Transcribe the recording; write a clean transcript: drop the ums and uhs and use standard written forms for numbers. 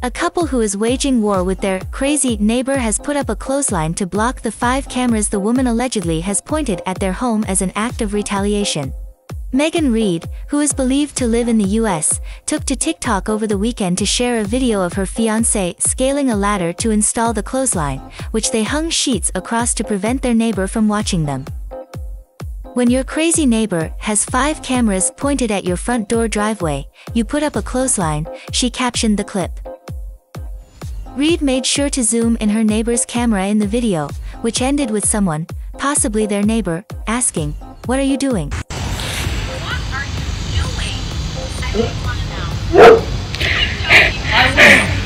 A couple who is waging war with their crazy neighbor has put up a clothesline to block the 5 cameras the woman allegedly has pointed at their home as an act of retaliation. Meghan Reed, who is believed to live in the US, took to TikTok over the weekend to share a video of her fiancé scaling a ladder to install the clothesline, which they hung sheets across to prevent their neighbor from watching them. When your crazy neighbor has 5 cameras pointed at your front door driveway, you put up a clothesline, she captioned the clip. Reed made sure to zoom in her neighbor's camera in the video, which ended with someone, possibly their neighbor, asking, "What are you doing? What are you doing? I don't want to know."